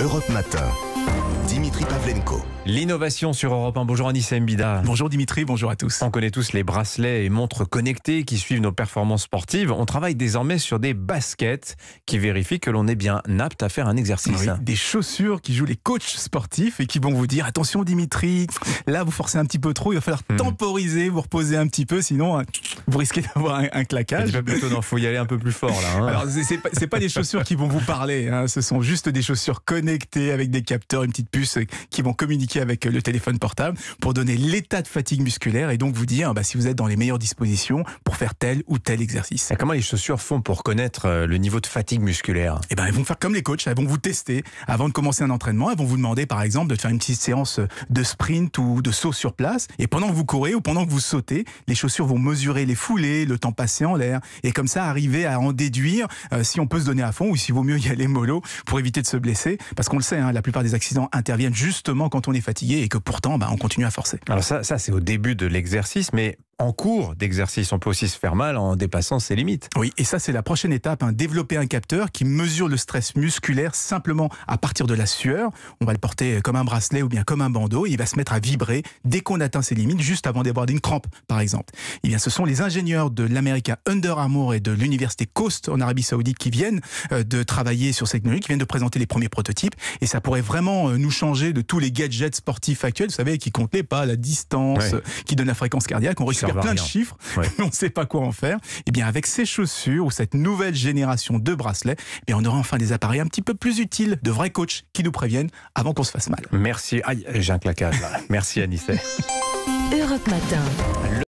Europe Matin, Dimitri Pavlenko. L'innovation sur Europe 1. Bonjour Anissa Mbida. Bonjour Dimitri, bonjour à tous. On connaît tous les bracelets et montres connectés qui suivent nos performances sportives. On travaille désormais sur des baskets qui vérifient que l'on est bien apte à faire un exercice. Oui, des chaussures qui jouent les coachs sportifs et qui vont vous dire « Attention Dimitri, là vous forcez un petit peu trop, il va falloir temporiser, vous reposer un petit peu, sinon vous risquez d'avoir un claquage. » Il faut y aller un peu plus fort là. Hein. Alors c'est pas des chaussures qui vont vous parler, hein. Ce sont juste des chaussures connectées avec des capteurs, une petite puce qui vont communiquer avec le téléphone portable pour donner l'état de fatigue musculaire et donc vous dire si vous êtes dans les meilleures dispositions pour faire tel ou tel exercice. Et comment les chaussures font pour connaître le niveau de fatigue musculaire ? Eh ben, elles vont faire comme les coachs, elles vont vous tester. Avant de commencer un entraînement, elles vont vous demander par exemple de faire une petite séance de sprint ou de saut sur place et pendant que vous courez ou pendant que vous sautez, les chaussures vont mesurer les foulées, le temps passé en l'air et comme ça arriver à en déduire si on peut se donner à fond ou s'il vaut mieux y aller mollo pour éviter de se blesser parce qu'on le sait, hein, la plupart des accidents interviennent justement quand on est fatigué et que pourtant on continue à forcer. Alors ça c'est au début de l'exercice, mais en cours d'exercice, on peut aussi se faire mal en dépassant ses limites. Oui, et ça c'est la prochaine étape, hein. Développer un capteur qui mesure le stress musculaire simplement à partir de la sueur. On va le porter comme un bracelet ou bien comme un bandeau et il va se mettre à vibrer dès qu'on atteint ses limites, juste avant d'avoir une crampe par exemple. Et bien, ce sont les ingénieurs de l'américain Under Armour et de l'université Coast en Arabie Saoudite qui viennent de travailler sur cette technologie, qui viennent de présenter les premiers prototypes et ça pourrait vraiment nous changer de tous les gadgets sportifs actuels, vous savez, qui comptent pas la distance, ouais, qui donne la fréquence cardiaque, on récupère plein de chiffres, ouais, mais on ne sait pas quoi en faire. Et bien avec ces chaussures ou cette nouvelle génération de bracelets, et bien on aura enfin des appareils un petit peu plus utiles, de vrais coachs qui nous préviennent avant qu'on se fasse mal. Merci. Aïe, j'ai un claquage là. Merci Anissa. Europe Matin.